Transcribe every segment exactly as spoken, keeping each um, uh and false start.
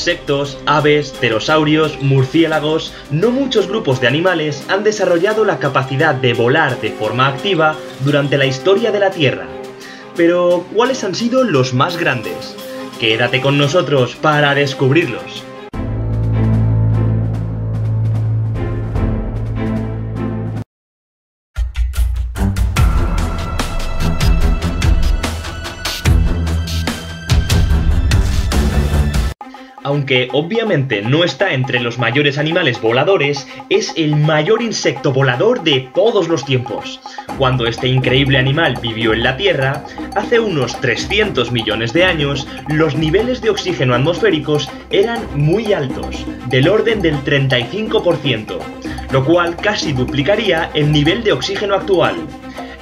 insectos, aves, pterosaurios, murciélagos, no muchos grupos de animales han desarrollado la capacidad de volar de forma activa durante la historia de la Tierra. Pero, ¿cuáles han sido los más grandes? Quédate con nosotros para descubrirlos. Aunque obviamente no está entre los mayores animales voladores, es el mayor insecto volador de todos los tiempos. Cuando este increíble animal vivió en la Tierra, hace unos trescientos millones de años, los niveles de oxígeno atmosféricos eran muy altos, del orden del treinta y cinco por ciento, lo cual casi duplicaría el nivel de oxígeno actual.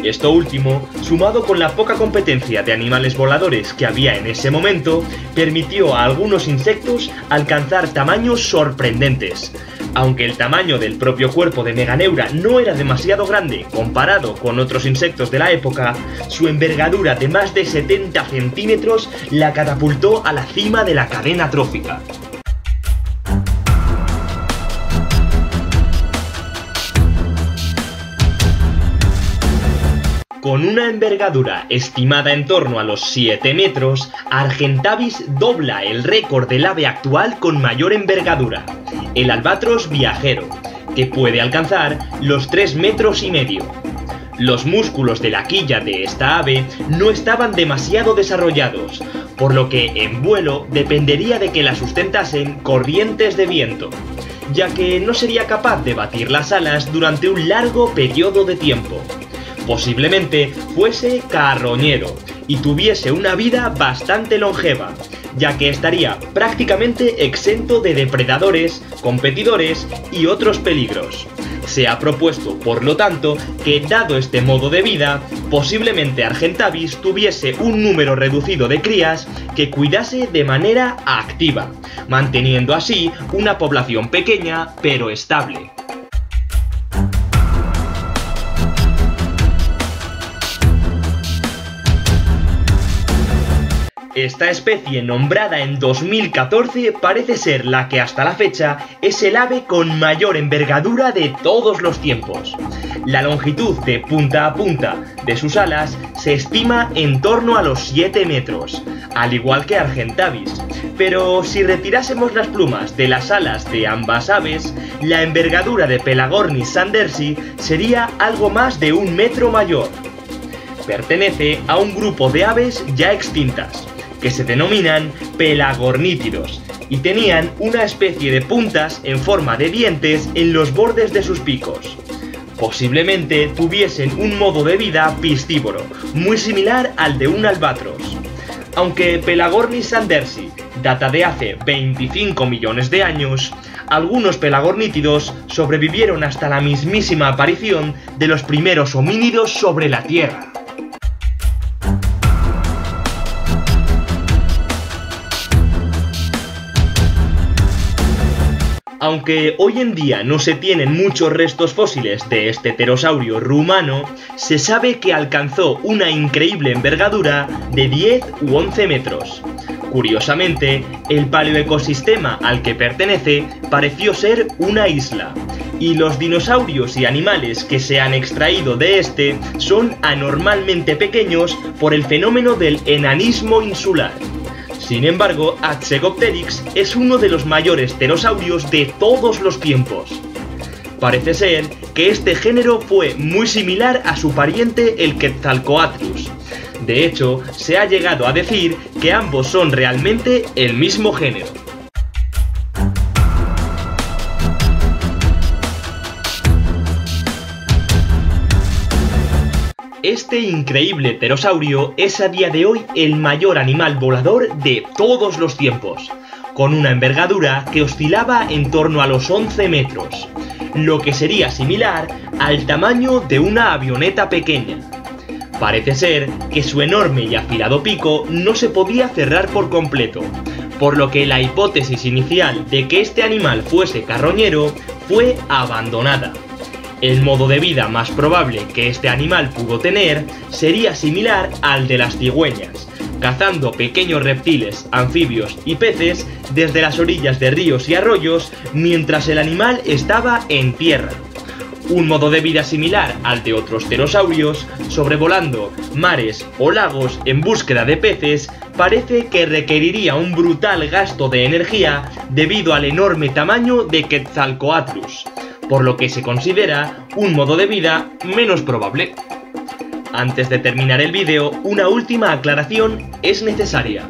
Esto último, sumado con la poca competencia de animales voladores que había en ese momento, permitió a algunos insectos alcanzar tamaños sorprendentes. Aunque el tamaño del propio cuerpo de Meganeura no era demasiado grande comparado con otros insectos de la época, su envergadura de más de setenta centímetros la catapultó a la cima de la cadena trófica. Con una envergadura estimada en torno a los siete metros, Argentavis dobla el récord del ave actual con mayor envergadura, el albatros viajero, que puede alcanzar los tres metros y medio. Los músculos de la quilla de esta ave no estaban demasiado desarrollados, por lo que en vuelo dependería de que la sustentasen corrientes de viento, ya que no sería capaz de batir las alas durante un largo periodo de tiempo. Posiblemente fuese carroñero y tuviese una vida bastante longeva, ya que estaría prácticamente exento de depredadores, competidores y otros peligros. Se ha propuesto, por lo tanto, que dado este modo de vida, posiblemente Argentavis tuviese un número reducido de crías que cuidase de manera activa, manteniendo así una población pequeña pero estable. Esta especie, nombrada en dos mil catorce, parece ser la que hasta la fecha es el ave con mayor envergadura de todos los tiempos. La longitud de punta a punta de sus alas se estima en torno a los siete metros, al igual que Argentavis, pero si retirásemos las plumas de las alas de ambas aves, la envergadura de Pelagornis sandersi sería algo más de un metro mayor. Pertenece a un grupo de aves ya extintas, que se denominan pelagornítidos, y tenían una especie de puntas en forma de dientes en los bordes de sus picos. Posiblemente tuviesen un modo de vida piscívoro, muy similar al de un albatros. Aunque Pelagornis sandersi data de hace veinticinco millones de años, algunos pelagornítidos sobrevivieron hasta la mismísima aparición de los primeros homínidos sobre la Tierra. Aunque hoy en día no se tienen muchos restos fósiles de este pterosaurio rumano, se sabe que alcanzó una increíble envergadura de diez u once metros. Curiosamente, el paleoecosistema al que pertenece pareció ser una isla, y los dinosaurios y animales que se han extraído de este son anormalmente pequeños por el fenómeno del enanismo insular. Sin embargo, Hatzegopteryx es uno de los mayores pterosaurios de todos los tiempos. Parece ser que este género fue muy similar a su pariente el Quetzalcoatlus. De hecho, se ha llegado a decir que ambos son realmente el mismo género. Este increíble pterosaurio es a día de hoy el mayor animal volador de todos los tiempos, con una envergadura que oscilaba en torno a los once metros, lo que sería similar al tamaño de una avioneta pequeña. Parece ser que su enorme y afilado pico no se podía cerrar por completo, por lo que la hipótesis inicial de que este animal fuese carroñero fue abandonada. El modo de vida más probable que este animal pudo tener sería similar al de las cigüeñas, cazando pequeños reptiles, anfibios y peces desde las orillas de ríos y arroyos mientras el animal estaba en tierra. Un modo de vida similar al de otros pterosaurios, sobrevolando mares o lagos en búsqueda de peces, parece que requeriría un brutal gasto de energía debido al enorme tamaño de Quetzalcoatlus, por lo que se considera un modo de vida menos probable. Antes de terminar el vídeo, una última aclaración es necesaria.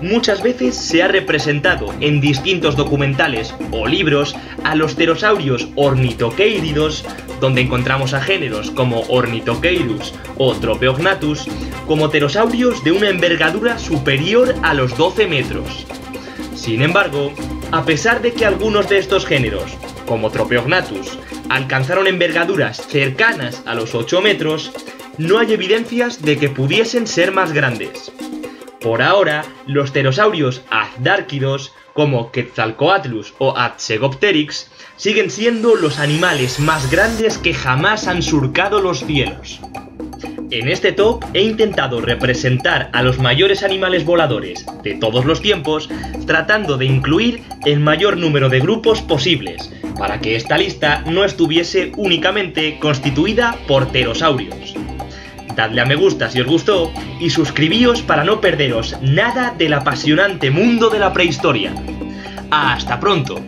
Muchas veces se ha representado en distintos documentales o libros a los pterosaurios ornithocheiridos, donde encontramos a géneros como Ornithocheirus o Tropeognathus, como pterosaurios de una envergadura superior a los doce metros. Sin embargo, a pesar de que algunos de estos géneros, como Tropeognathus, alcanzaron envergaduras cercanas a los ocho metros, no hay evidencias de que pudiesen ser más grandes. Por ahora, los pterosaurios azdárquidos, como Quetzalcoatlus o Hatzegopteryx, siguen siendo los animales más grandes que jamás han surcado los cielos. En este top he intentado representar a los mayores animales voladores de todos los tiempos, tratando de incluir el mayor número de grupos posibles, para que esta lista no estuviese únicamente constituida por pterosaurios. Dadle a me gusta si os gustó y suscribíos para no perderos nada del apasionante mundo de la prehistoria. ¡Hasta pronto!